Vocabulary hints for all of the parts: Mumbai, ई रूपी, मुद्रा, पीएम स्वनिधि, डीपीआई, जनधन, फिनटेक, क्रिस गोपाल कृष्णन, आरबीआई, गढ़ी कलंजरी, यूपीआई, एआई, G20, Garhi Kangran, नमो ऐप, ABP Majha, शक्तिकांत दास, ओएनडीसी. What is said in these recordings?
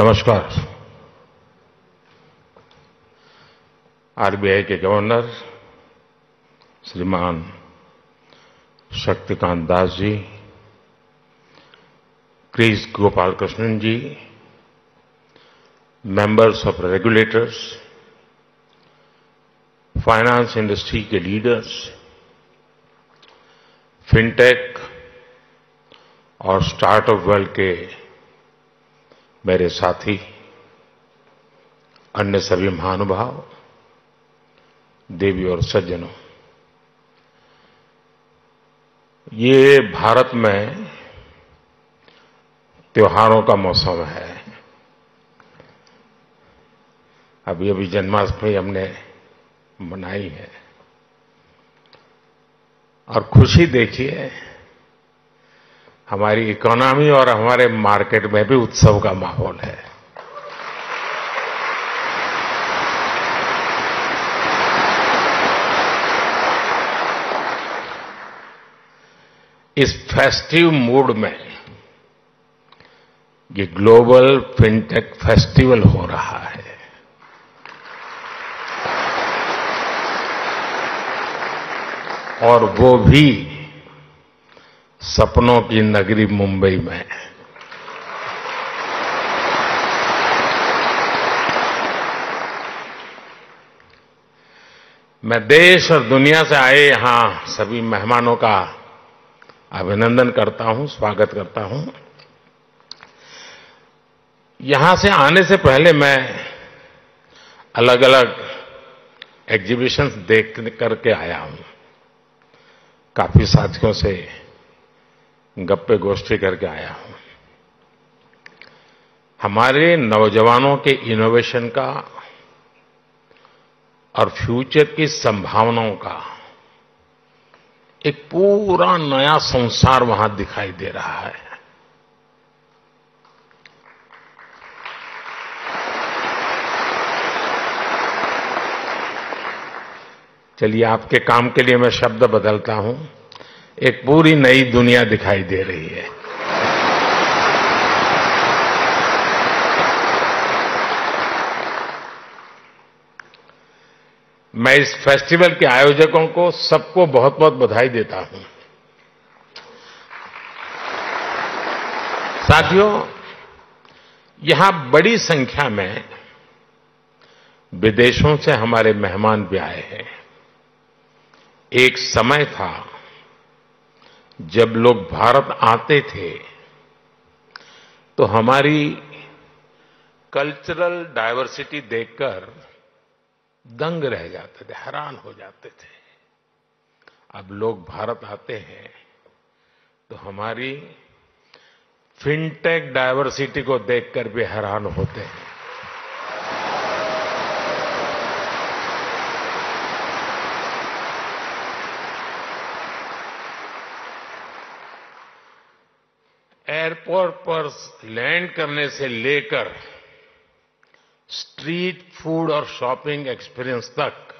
नमस्कार। आरबीआई के गवर्नर श्रीमान शक्तिकांत दास ji, क्रिस गोपाल कृष्णन ji, members of regulators, finance industry के लीडर्स, फिनटेक और स्टार्टअप वर्ल्ड के मेरे साथी, अन्य सभी महानुभाव, देवी और सज्जनों, ये भारत में त्योहारों का मौसम है। अभी अभी जन्माष्टमी हमने मनाई है और खुशी देखिए, हमारी इकोनॉमी और हमारे मार्केट में भी उत्सव का माहौल है। इस फेस्टिव मूड में ये ग्लोबल फिनटेक फेस्टिवल हो रहा है। और वो भी सपनों की नगरी मुंबई में। मैं देश और दुनिया से आए यहां सभी मेहमानों का अभिनंदन करता हूं, स्वागत करता हूं। यहां से आने से पहले मैं अलग अलग एग्जीबिशंस देख करके आया हूं, काफी साथियों से गप्पे गोष्ठी करके आया हूं। हमारे नौजवानों के इनोवेशन का और फ्यूचर की संभावनाओं का एक पूरा नया संसार वहां दिखाई दे रहा है। चलिए, आपके काम के लिए मैं शब्द बदलता हूं। एक पूरी नई दुनिया दिखाई दे रही है। मैं इस फेस्टिवल के आयोजकों को सबको बहुत बहुत बधाई देता हूं। साथियों, यहां बड़ी संख्या में विदेशों से हमारे मेहमान भी आए हैं। एक समय था जब लोग भारत आते थे तो हमारी कल्चरल डाइवर्सिटी देखकर दंग रह जाते थे, हैरान हो जाते थे। अब लोग भारत आते हैं तो हमारी फिनटेक डाइवर्सिटी को देखकर भी हैरान होते हैं। एयरपोर्ट पर लैंड करने से लेकर स्ट्रीट फूड और शॉपिंग एक्सपीरियंस तक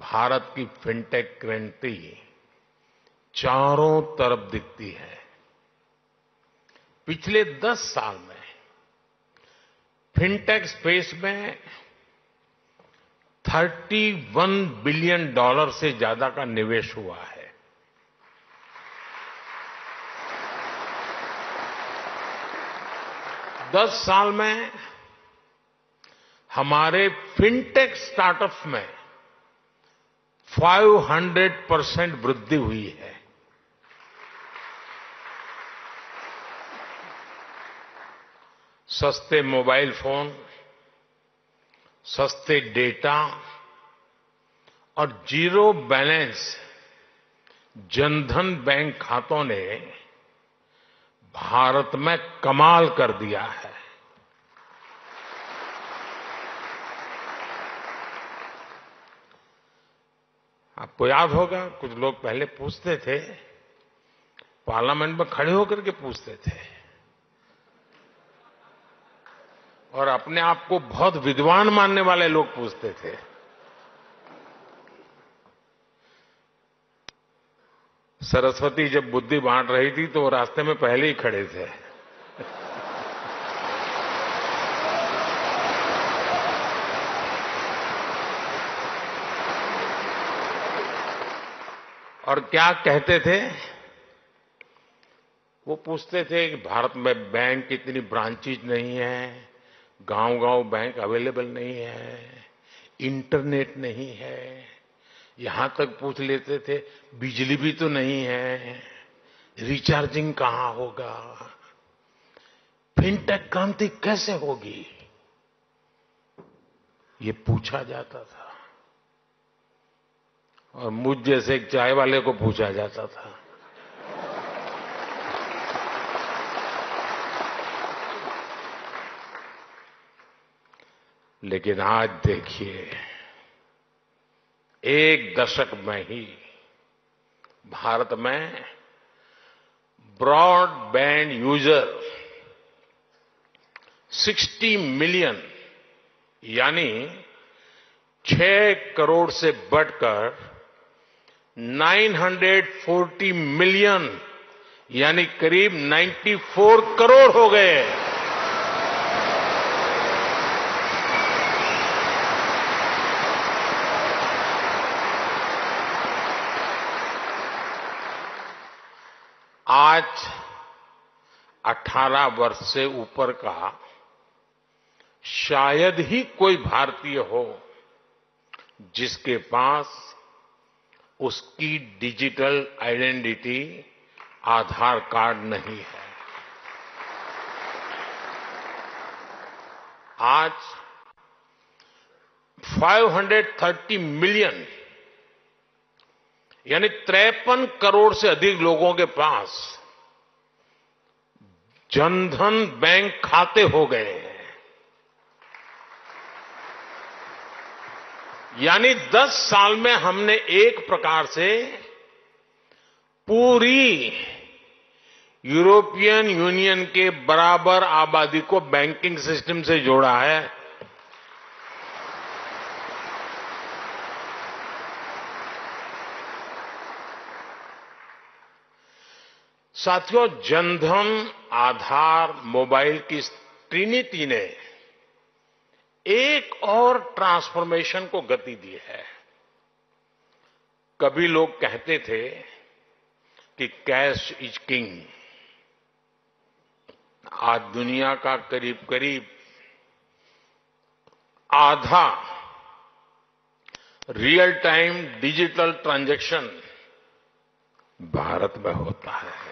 भारत की फिनटेक क्रांति चारों तरफ दिखती है। पिछले 10 साल में फिनटेक स्पेस में $31 बिलियन से ज्यादा का निवेश हुआ है। दस साल में हमारे फिनटेक स्टार्टअप्स में 500% वृद्धि हुई है। सस्ते मोबाइल फोन, सस्ते डेटा और जीरो बैलेंस जनधन बैंक खातों ने भारत में कमाल कर दिया है। आपको याद होगा, कुछ लोग पहले पूछते थे, पार्लियामेंट में खड़े होकर के पूछते थे और अपने आप को बहुत विद्वान मानने वाले लोग पूछते थे। सरस्वती जब बुद्धि बांट रही थी तो वो रास्ते में पहले ही खड़े थे। और क्या कहते थे? वो पूछते थे कि भारत में बैंक इतनी ब्रांचेज नहीं है, गांव-गांव बैंक अवेलेबल नहीं है, इंटरनेट नहीं है, यहां तक पूछ लेते थे बिजली भी तो नहीं है, रिचार्जिंग कहां होगा, फिनटेक क्रांति कैसे होगी, ये पूछा जाता था। और मुझ जैसे एक चाय वाले को पूछा जाता था। लेकिन आज देखिए, एक दशक में ही भारत में ब्रॉडबैंड यूजर 60 मिलियन यानी 6 करोड़ से बढ़कर 940 मिलियन यानी करीब 94 करोड़ हो गए। आज 18 वर्ष से ऊपर का शायद ही कोई भारतीय हो जिसके पास उसकी डिजिटल आइडेंटिटी आधार कार्ड नहीं है। आज 530 मिलियन यानी 53 करोड़ से अधिक लोगों के पास जनधन बैंक खाते हो गए हैं, यानी 10 साल में हमने एक प्रकार से पूरी यूरोपियन यूनियन के बराबर आबादी को बैंकिंग सिस्टम से जोड़ा है। साथियों, जनधन, आधार, मोबाइल की ट्रिनिटी ने एक और ट्रांसफॉर्मेशन को गति दी है। कभी लोग कहते थे कि कैश इज किंग। आज दुनिया का करीब करीब आधा real time digital transaction Bharat में होता है।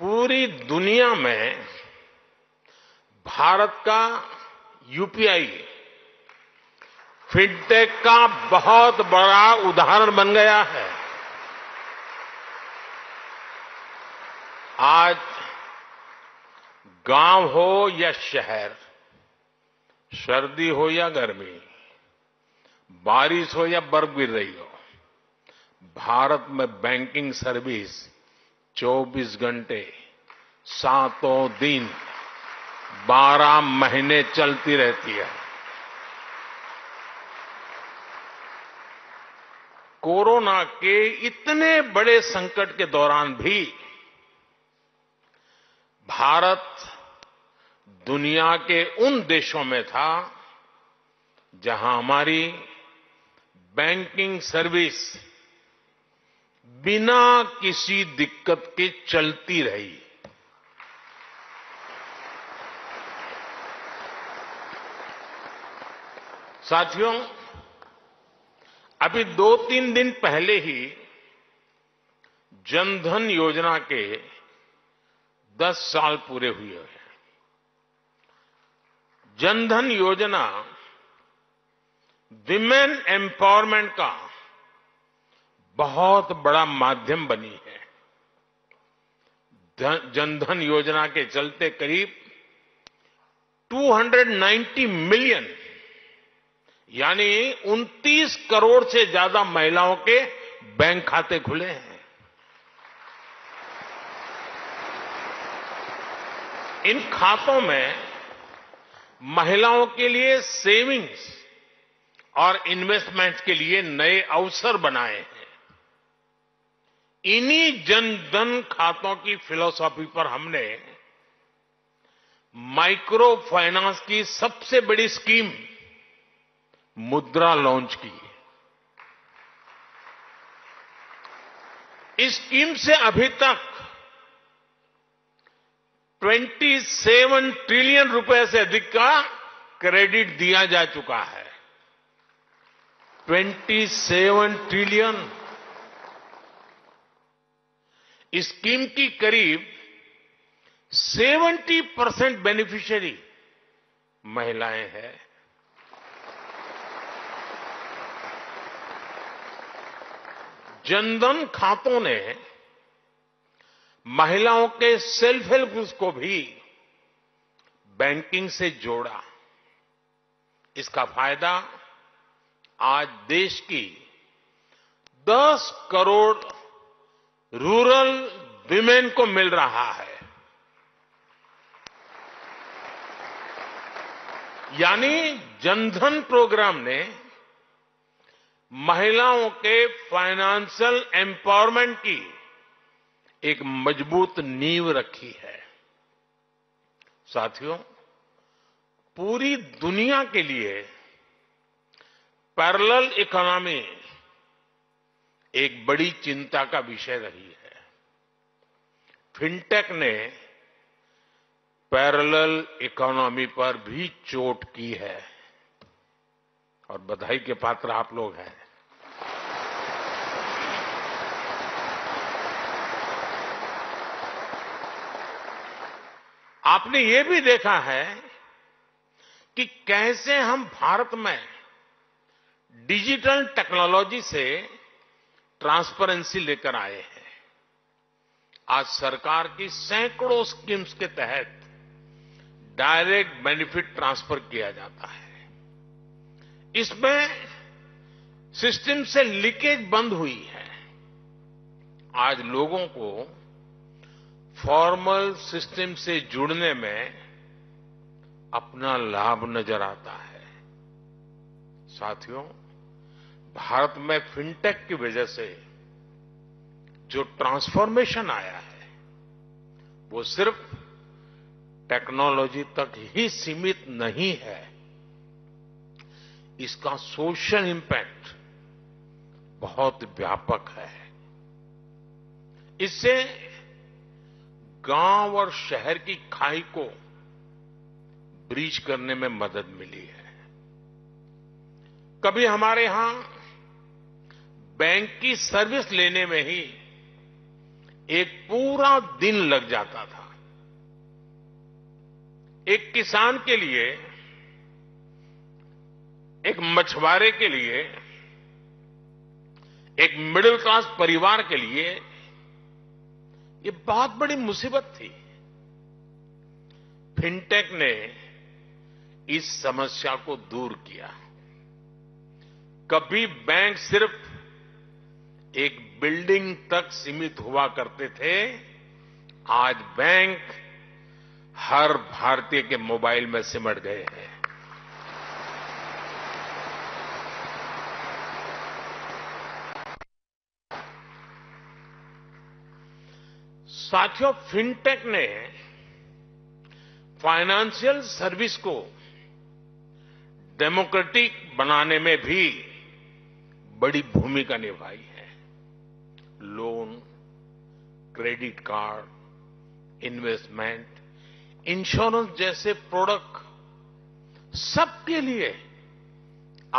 पूरी दुनिया में भारत का यूपीआई फिनटेक का बहुत बड़ा उदाहरण बन गया है। आज गांव हो या शहर, सर्दी हो या गर्मी, बारिश हो या बर्फ गिर रही हो, भारत में बैंकिंग सर्विस 24 घंटे, सातों दिन, 12 महीने चलती रहती है। कोरोना के इतने बड़े संकट के दौरान भी भारत दुनिया के उन देशों में था जहां हमारी बैंकिंग सर्विस बिना किसी दिक्कत के चलती रही। साथियों, अभी 2-3 दिन पहले ही जनधन योजना के 10 साल पूरे हुए हैं। जनधन योजना विमेन एम्पावरमेंट का बहुत बड़ा माध्यम बनी है। जनधन योजना के चलते करीब 290 मिलियन यानी 29 करोड़ से ज्यादा महिलाओं के बैंक खाते खुले हैं। इन खातों में महिलाओं के लिए सेविंग्स और इन्वेस्टमेंट के लिए नए अवसर बनाए हैं। इन्हीं जनधन खातों की फिलॉसफी पर हमने माइक्रो फाइनेंस की सबसे बड़ी स्कीम मुद्रा लॉन्च की। इस स्कीम से अभी तक 27 ट्रिलियन रुपए से अधिक का क्रेडिट दिया जा चुका है। 27 ट्रिलियन। इस स्कीम की करीब 70% बेनिफिशियरी महिलाएं हैं। जनधन खातों ने महिलाओं के सेल्फ हेल्प ग्रुप्स को भी बैंकिंग से जोड़ा। इसका फायदा आज देश की 10 करोड़ रूरल वीमेन को मिल रहा है। यानी जनधन प्रोग्राम ने महिलाओं के फाइनेंशियल एम्पावरमेंट की एक मजबूत नींव रखी है। साथियों, पूरी दुनिया के लिए पैरेलल इकोनॉमी एक बड़ी चिंता का विषय रही है। फिनटेक ने पैरेलल इकोनॉमी पर भी चोट की है और बधाई के पात्र आप लोग हैं। आपने ये भी देखा है कि कैसे हम भारत में डिजिटल टेक्नोलॉजी से ट्रांसपेरेंसी लेकर आए हैं। आज सरकार की सैकड़ों स्कीम्स के तहत डायरेक्ट बेनिफिट ट्रांसफर किया जाता है। इसमें सिस्टम से लीकेज बंद हुई है। आज लोगों को फॉर्मल सिस्टम से जुड़ने में अपना लाभ नजर आता है। साथियों, भारत में फिनटेक की वजह से जो ट्रांसफॉर्मेशन आया है वो सिर्फ टेक्नोलॉजी तक ही सीमित नहीं है। इसका सोशल इंपैक्ट बहुत व्यापक है। इससे गांव और शहर की खाई को ब्रिज करने में मदद मिली है। कभी हमारे यहां बैंक की सर्विस लेने में ही एक पूरा दिन लग जाता था। एक किसान के लिए, एक मछुआरे के लिए, एक मिडिल क्लास परिवार के लिए ये बहुत बड़ी मुसीबत थी। फिनटेक ने इस समस्या को दूर किया। कभी बैंक सिर्फ एक बिल्डिंग तक सीमित हुआ करते थे, आज बैंक हर भारतीय के मोबाइल में सिमट गए हैं। साथियों, फिनटेक ने फाइनेंशियल सर्विस को डेमोक्रेटिक बनाने में भी बड़ी भूमिका निभाई है। Loan, credit card, investment, insurance जैसे प्रोडक्ट सबके लिए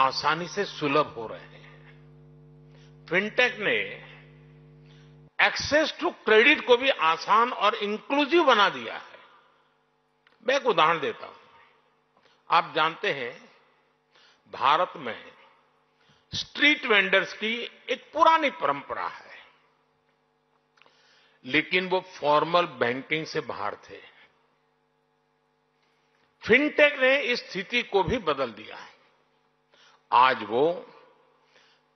आसानी से सुलभ हो रहे हैं। फिनटेक ने एक्सेस टू क्रेडिट को भी आसान और इंक्लूसिव बना दिया है। मैं एक उदाहरण देता हूं। आप जानते हैं, भारत में स्ट्रीट वेंडर्स की एक पुरानी परंपरा है, लेकिन वो फॉर्मल बैंकिंग से बाहर थे। फिनटेक ने इस स्थिति को भी बदल दिया है। आज वो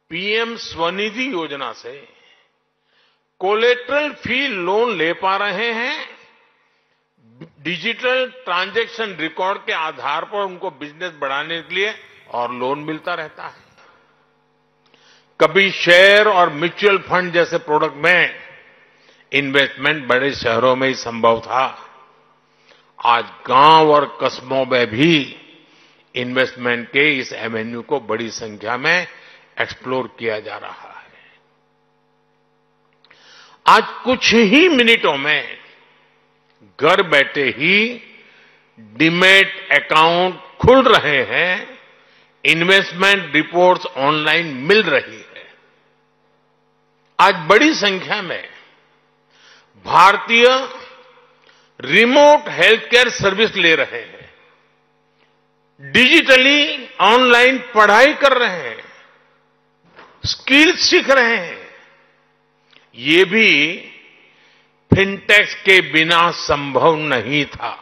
पीएम स्वनिधि योजना से कोलेटरल फी लोन ले पा रहे हैं। डिजिटल ट्रांजैक्शन रिकॉर्ड के आधार पर उनको बिजनेस बढ़ाने के लिए और लोन मिलता रहता है। कभी शेयर और म्यूचुअल फंड जैसे प्रोडक्ट में इन्वेस्टमेंट बड़े शहरों में ही संभव था, आज गांव और कस्बों में भी इन्वेस्टमेंट के इस एवेन्यू को बड़ी संख्या में एक्सप्लोर किया जा रहा है। आज कुछ ही मिनटों में घर बैठे ही डीमैट अकाउंट खुल रहे हैं, इन्वेस्टमेंट रिपोर्ट्स ऑनलाइन मिल रही है। आज बड़ी संख्या में भारतीय रिमोट हेल्थ केयर सर्विस ले रहे हैं, डिजिटली ऑनलाइन पढ़ाई कर रहे हैं, स्किल्स सीख रहे हैं। ये भी फिनटेक्स के बिना संभव नहीं था।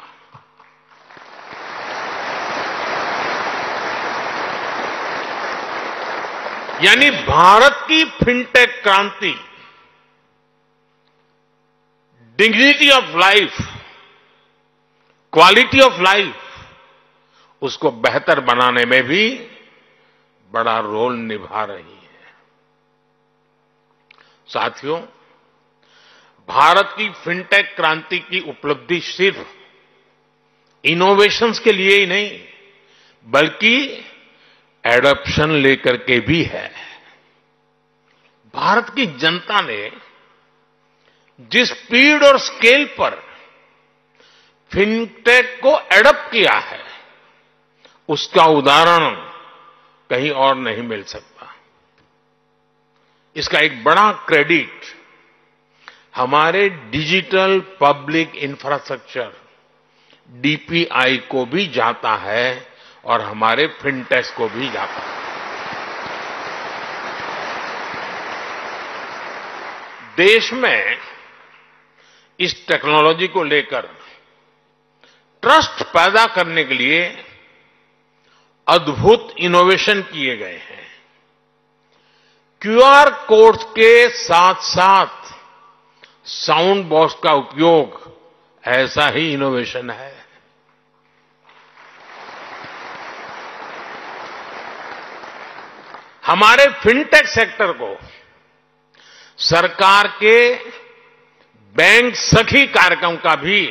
यानी भारत की फिनटेक क्रांति dignity of life, quality of life, उसको बेहतर बनाने में भी बड़ा रोल निभा रही है। साथियों, भारत की फिनटेक क्रांति की उपलब्धि सिर्फ इनोवेशंस के लिए ही नहीं बल्कि एडॉप्शन लेकर के भी है। भारत की जनता ने जिस स्पीड और स्केल पर फिनटेक को एडॉप्ट किया है उसका उदाहरण कहीं और नहीं मिल सकता। इसका एक बड़ा क्रेडिट हमारे डिजिटल पब्लिक इंफ्रास्ट्रक्चर डीपीआई को भी जाता है और हमारे फिनटेक्स को भी जाता है। देश में इस टेक्नोलॉजी को लेकर ट्रस्ट पैदा करने के लिए अद्भुत इनोवेशन किए गए हैं। क्यूआर कोड के साथ साथ साउंड बॉक्स का उपयोग ऐसा ही इनोवेशन है। हमारे फिनटेक सेक्टर को सरकार के बैंक सखी कार्यक्रम का भी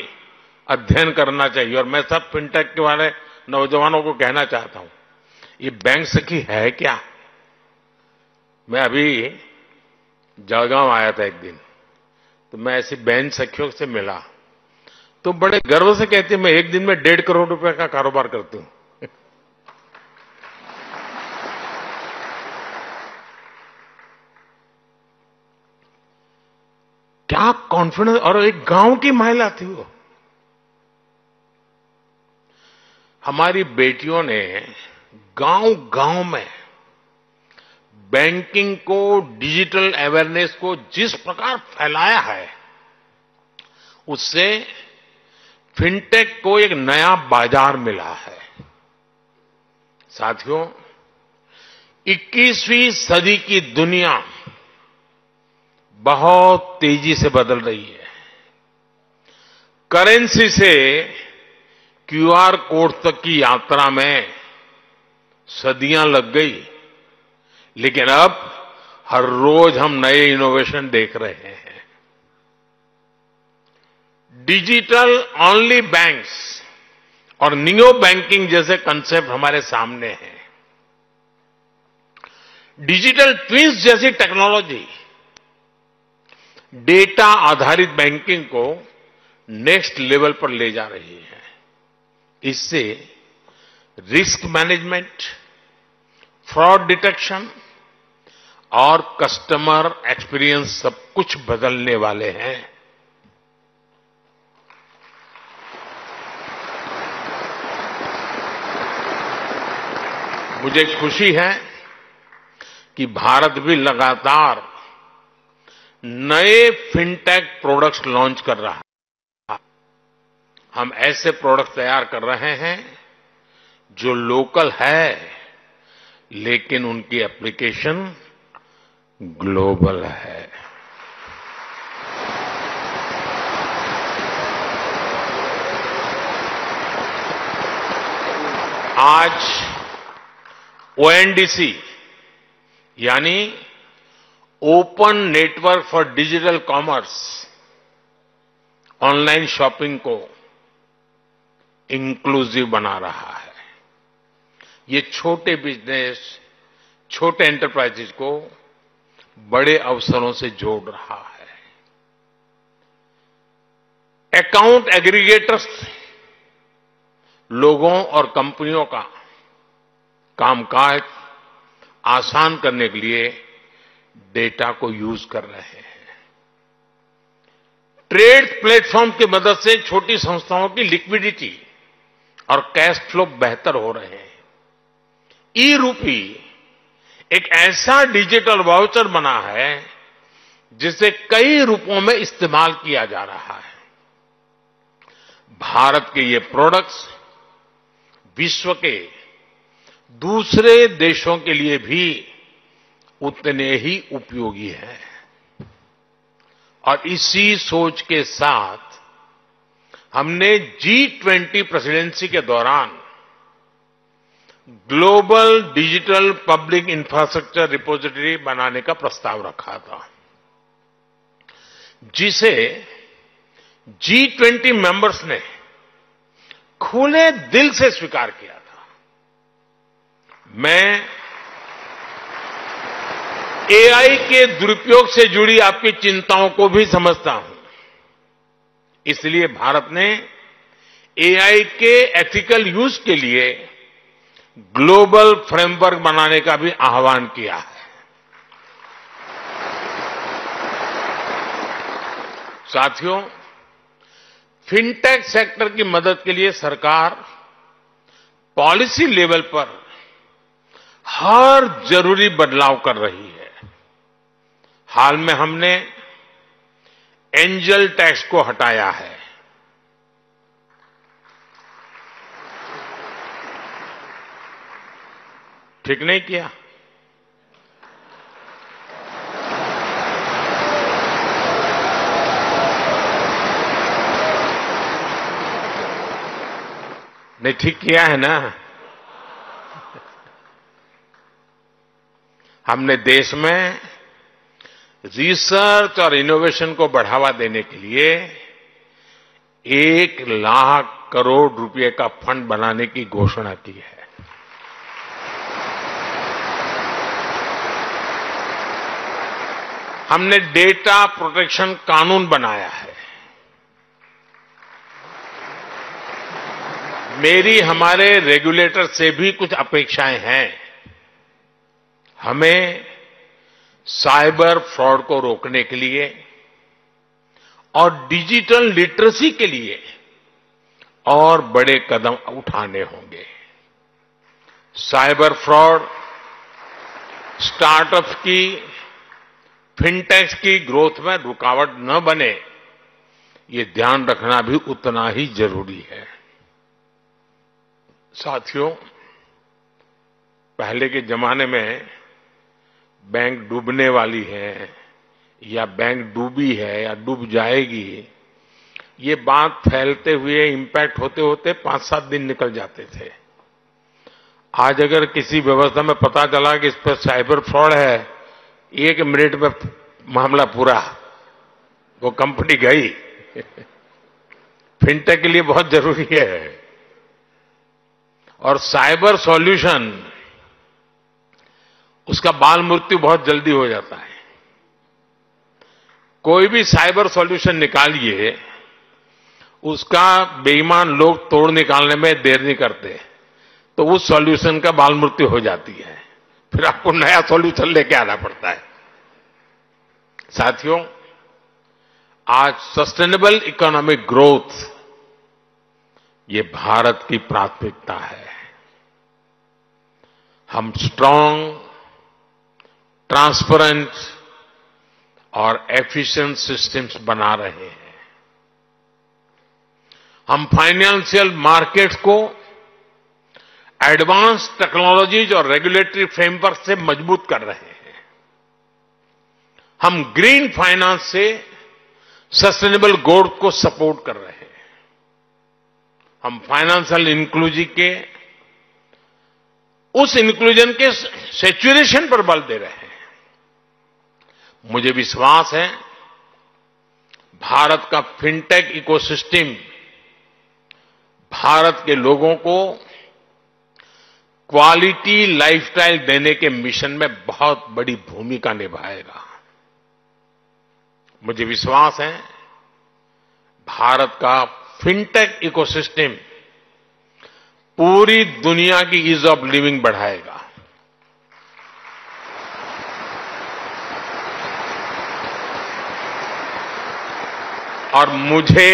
अध्ययन करना चाहिए और मैं सब फिनटेक के वाले नौजवानों को कहना चाहता हूं, ये बैंक सखी है क्या? मैं अभी जलगांव आया था एक दिन, तो मैं ऐसी बहन सखियों से मिला तो बड़े गर्व से कहती मैं एक दिन में 1.5 करोड़ रुपए का कारोबार करती हूं। क्या कॉन्फिडेंस! और एक गांव की महिला थी वो। हमारी बेटियों ने गांव गांव में बैंकिंग को, डिजिटल अवेयरनेस को जिस प्रकार फैलाया है उससे फिनटेक को एक नया बाजार मिला है। साथियों, 21वीं सदी की दुनिया बहुत तेजी से बदल रही है। करेंसी से क्यूआर कोड तक की यात्रा में सदियां लग गई, लेकिन अब हर रोज हम नए इनोवेशन देख रहे हैं। डिजिटल ऑनली बैंक्स और नियो बैंकिंग जैसे कंसेप्ट हमारे सामने हैं। डिजिटल ट्विन्स जैसी टेक्नोलॉजी डेटा आधारित बैंकिंग को नेक्स्ट लेवल पर ले जा रही है। इससे रिस्क मैनेजमेंट, फ्रॉड डिटेक्शन और कस्टमर एक्सपीरियंस सब कुछ बदलने वाले हैं। मुझे खुशी है कि भारत भी लगातार नए फिनटेक प्रोडक्ट्स लॉन्च कर रहा है। हम ऐसे प्रोडक्ट तैयार कर रहे हैं जो लोकल है लेकिन उनकी एप्लीकेशन ग्लोबल है। आज ओएनडीसी यानी open network for digital commerce online shopping को इंक्लूसिव बना रहा है। ये छोटे बिजनेस, छोटे एंटरप्राइजेस को बड़े अवसरों से जोड़ रहा है। अकाउंट एग्रीगेटर्स लोगों और कंपनियों का कामकाज आसान करने के लिए डेटा को यूज कर रहे हैं। ट्रेड प्लेटफॉर्म की मदद से छोटी संस्थाओं की लिक्विडिटी और कैश फ्लो बेहतर हो रहे हैं। ई रूपी एक ऐसा डिजिटल वाउचर बना है जिसे कई रूपों में इस्तेमाल किया जा रहा है। भारत के ये प्रोडक्ट्स विश्व के दूसरे देशों के लिए भी उतने ही उपयोगी हैं और इसी सोच के साथ हमने G20 प्रेसिडेंसी के दौरान global digital public infrastructure repository बनाने का प्रस्ताव रखा था, जिसे G20 मेंबर्स ने खुले दिल से स्वीकार किया था। मैं एआई के दुरुपयोग से जुड़ी आपकी चिंताओं को भी समझता हूं, इसलिए भारत ने एआई के एथिकल यूज के लिए ग्लोबल फ्रेमवर्क बनाने का भी आह्वान किया है। साथियों, फिनटेक सेक्टर की मदद के लिए सरकार पॉलिसी लेवल पर हर जरूरी बदलाव कर रही है। हाल में हमने एंजल टैक्स को हटाया है। ठीक नहीं किया? नहीं ठीक किया है ना? हमने देश में रिसर्च और इनोवेशन को बढ़ावा देने के लिए 1,00,000 करोड़ रुपए का फंड बनाने की घोषणा की है। हमने डेटा प्रोटेक्शन कानून बनाया है। मेरी हमारे रेगुलेटर से भी कुछ अपेक्षाएं हैं। हमें साइबर फ्रॉड को रोकने के लिए और डिजिटल लिटरेसी के लिए और बड़े कदम उठाने होंगे। साइबर फ्रॉड स्टार्टअप्स की, फिनटेक्स की ग्रोथ में रुकावट न बने, ये ध्यान रखना भी उतना ही जरूरी है। साथियों, पहले के जमाने में बैंक डूबने वाली है या बैंक डूबी है या डूब जाएगी, ये बात फैलते हुए, इम्पैक्ट होते होते 5-7 दिन निकल जाते थे। आज अगर किसी व्यवस्था में पता चला कि इस पर साइबर फ्रॉड है, 1 मिनट में मामला पूरा, वो कंपनी गई। फिनटेक के लिए बहुत जरूरी है। और साइबर सॉल्यूशन, उसका बाल मृत्यु बहुत जल्दी हो जाता है। कोई भी साइबर सॉल्यूशन निकालिए, उसका बेईमान लोग तोड़ निकालने में देर नहीं करते, तो उस सॉल्यूशन का बाल मृत्यु हो जाती है। फिर आपको नया सॉल्यूशन लेके आना पड़ता है। साथियों, आज सस्टेनेबल इकोनॉमिक ग्रोथ ये भारत की प्राथमिकता है। हम स्ट्रांग, ट्रांसपेरेंट और एफिशिएंट सिस्टम्स बना रहे हैं। हम फाइनेंशियल मार्केट्स को एडवांस टेक्नोलॉजीज और रेगुलेटरी फ्रेमवर्क से मजबूत कर रहे हैं। हम ग्रीन फाइनेंस से सस्टेनेबल ग्रोथ को सपोर्ट कर रहे हैं। हम फाइनेंशियल इंक्लूजन के सैचुरेशन पर बल दे रहे हैं। मुझे विश्वास है भारत का फिनटेक इकोसिस्टम भारत के लोगों को क्वालिटी लाइफस्टाइल देने के मिशन में बहुत बड़ी भूमिका निभाएगा। मुझे विश्वास है भारत का फिनटेक इकोसिस्टम पूरी दुनिया की ईज ऑफ लिविंग बढ़ाएगा। और मुझे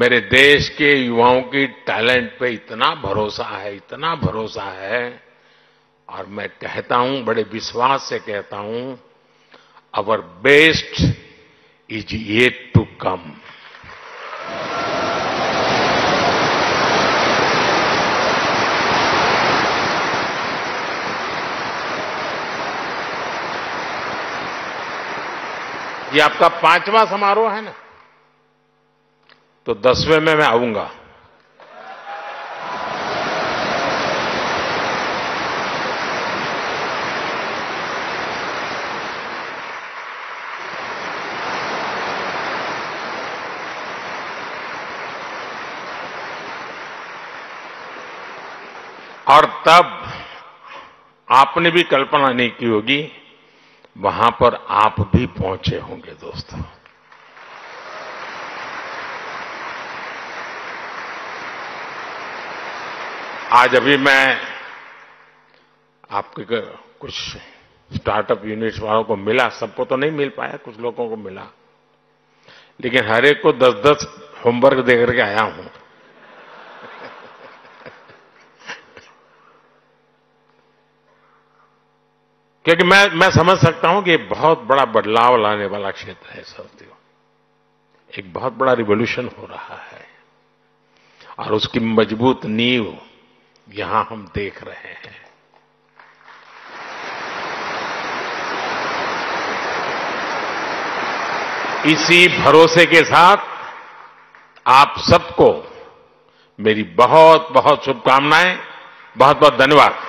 मेरे देश के युवाओं की टैलेंट पे इतना भरोसा है और मैं कहता हूं, बड़े विश्वास से कहता हूं, our best is yet to come. ये आपका 5वां समारोह है ना, तो 10वें में मैं आऊंगा। और तब आपने भी कल्पना नहीं की होगी, वहां पर आप भी पहुंचे होंगे। दोस्तों, आज अभी मैं आपके कुछ स्टार्टअप यूनिट्स वालों को मिला, सबको तो नहीं मिल पाया, कुछ लोगों को मिला, लेकिन हर एक को 10-10 होमवर्क दे करके आया हूं। क्योंकि मैं समझ सकता हूं कि एक बहुत बड़ा बदलाव लाने वाला क्षेत्र है साथियों, एक बहुत बड़ा रिवॉल्यूशन हो रहा है और उसकी मजबूत नींव यहां हम देख रहे हैं। इसी भरोसे के साथ आप सबको मेरी बहुत बहुत शुभकामनाएं, बहुत बहुत धन्यवाद।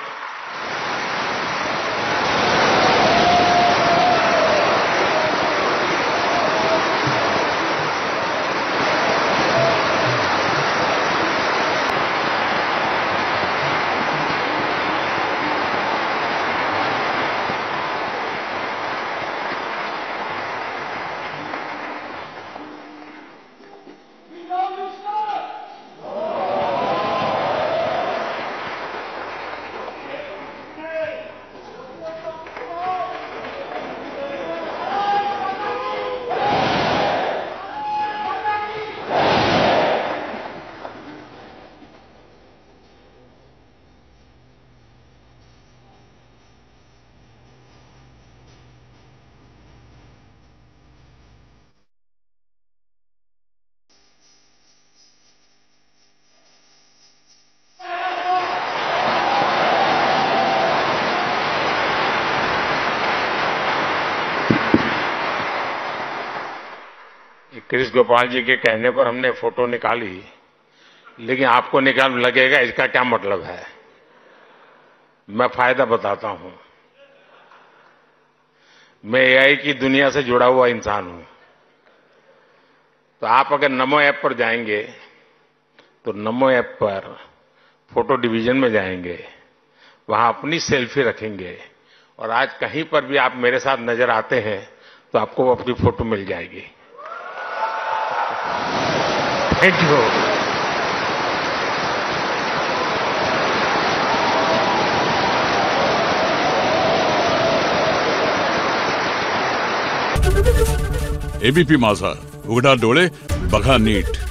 क्रिस गोपाल जी के कहने पर हमने फोटो निकाली, लेकिन आपको लगेगा इसका क्या मतलब है। मैं फायदा बताता हूं, मैं एआई की दुनिया से जुड़ा हुआ इंसान हूं। तो आप अगर नमो ऐप पर जाएंगे तो नमो ऐप पर फोटो डिवीजन में जाएंगे, वहां अपनी सेल्फी रखेंगे और आज कहीं पर भी आप मेरे साथ नजर आते हैं तो आपको अपनी फोटो मिल जाएगी। Thank you. एबीपी माझा, उघडा डोळे बघा नीट।